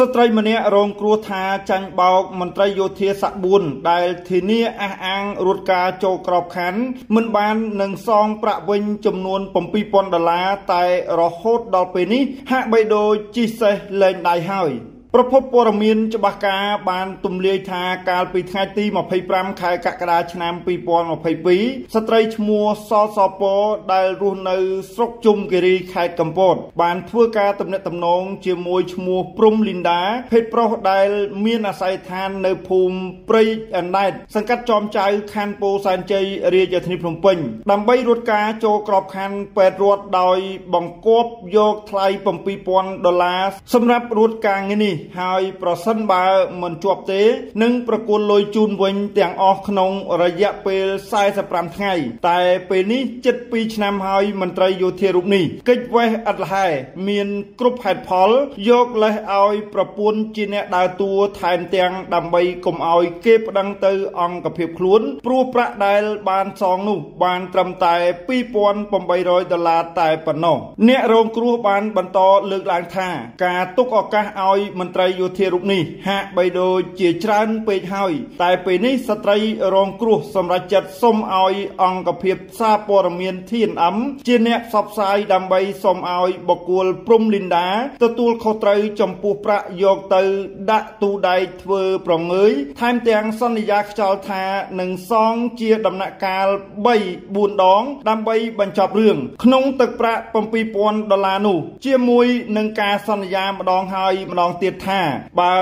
สตรีมเนียรองครัวทาจังเบามนตรีโยเทสบุญได้ทีนี้อาอังรุดกาโจกรอบขันมันบานหนึ่งซองประเวงจำนวนปมปีปอนดลาไตรอโคตดอลเปนี้หากไปโดยจีเซเลนได้หายประพบปรมินจะบักกาบานตุ่มเลียทาการปีทายตีมาภัยปรำขายกะกระดาชนามปีปอนมาภัยปีสตรีชมัวซอสอปอได้รุ่นในสกจุมกิริขายกำปดบานเพื่อการตำเนตำนองเจียมวยชมัวปรุมลินดาเพชรประได้เมียนอาศัยทานในภูมิปรีอันได้สังกัดจอมใจคันโปสันใจเรียจันทนิพนมเป่งดำใบรถกาโจกรอบคันเปิดรถดอยบังกบโยกไทยปมปีปอนดอลลาร์สำหรับรถกลางนี่หายประสันบาเหมือนจวบเตะนึ่งประกวดลอยจูนเวงเตียงออกขนงระยะเปลสายสปรามไงแต่เปนี้เจ็ดปีชนำหายมันตรายโยเทรุนี่เกิดไว้อัดไหเมียนกรุบหัดพอลยกเลยเอาประปวนจีเนดาตัวแทนเตียงดำใบกลมเอาเก็บดังเตอองกับเพียบคลุ้นปรูประได้บานสองนุ่บานตรำไตปีปวนปมใบรอยดลาไตปนนองเนโรงครูบานบรรทอเลือกลางท่าการตุกออกกะเอามันตรายโยเทรุนี่หากไปโดยเจียจรันเปย์หายแต่เปนี้สตรีรองครูสำหรับจัดส้มเอาองกับเพียบซาปรเมียนที่น้ำเจเนสับสายดำใบส้มเอาบกวลปรุมลินดาตะตูลเขาตรายจมปูประโยกเตอดะตูใดเทอปรองเอ้ยทำเตียงสัญญาชาวทาหนึ่งซองเจียดำนักการใบบุญดองดำใบบรรจบเรื่องขนมตึกประปมปีปอนดอลลาร์นูเจียมวยหนึ่งกาสัญญามาดองหายมาดองเตียท่าบา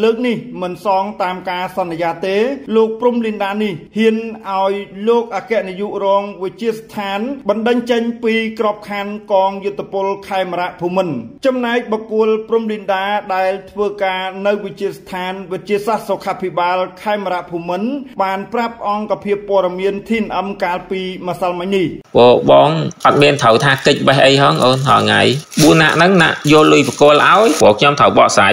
เลิกนี่เหมือนซองตามกาสัญญาเตลูกปรุมลินดานี่เห็นเอาโลกอาแกนยุรองวิจิสถานบันดังเจนปีกรอบคันกองยุตพลไคมระภูมินจำนายบกุลปรุมลินดาได้เพื่อการในวิจิสถานวิจิสัสขับพิบาลไคมระภูมินบานปรับองกับเพียบปรเมียนทินอำการปีมาสัลมัยนี่บองปักเบนเถาทากิจใบไอห้องเอิญหอไงบูนานั่งนะโยลุยบกุลเอาพวกยำเถาบ่อสาย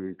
มีโ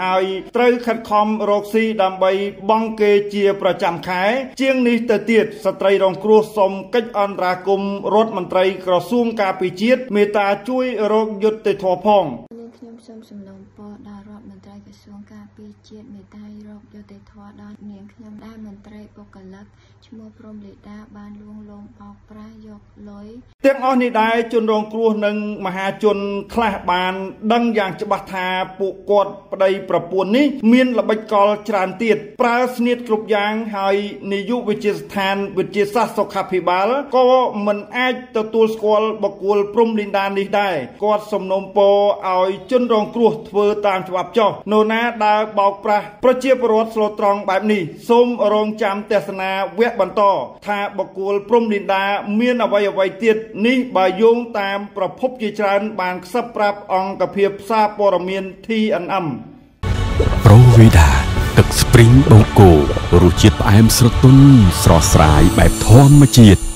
หายไตรขัดคอมโรคซีดำใบบ้องเกเจียประจำขายเจียงนี้เตเตียดสตรีรองครัวสมกัจอันราคุมรถมันตรายกระซุ่มกาปิเจียดเมตาช่วยโรคยุติทอพองสมสมนองปอดารอบมันตรายกระทรวงการปีเจ็ดเมตายรอบโยเตทอดอนเนียงขยำได้มันตรายปกลักชั่วโมงพรมเลดาบานลวงลงออกปลายยกลอยเตียงอ้อนี่ได้จนรองครัวหนึ่งมหาจนคลาบานดังอย่างจบัตทาปุกอดประดิประปวนนี้มีนระบายกอลจรานเตียดปราศนิดกรุบยางหายนิยุวิจิสถานวิจิสัสขับพิบาลก็มันไอตะตูสกอลบกูลปรุมลินดานี้ได้กอดสมนองปอเอาจนรองครัวเพื่อตามฉบับเจ้าโนนาดาบอกประเจี๊ยบรถโลตรองแบบนี้สมรองจำเทศนาเวทบันต่อทาบกูลปรุมลินดาเมียนอวัยวัยเตียดนี้บายงตามประพบกิจการบางสับปรับองกระเพียบซาปรเมียนที่อันอ่ำโรวิดาตึกสปริงบงโกรูจิตไอมสระตุนสระสายแบบทอมมาจิต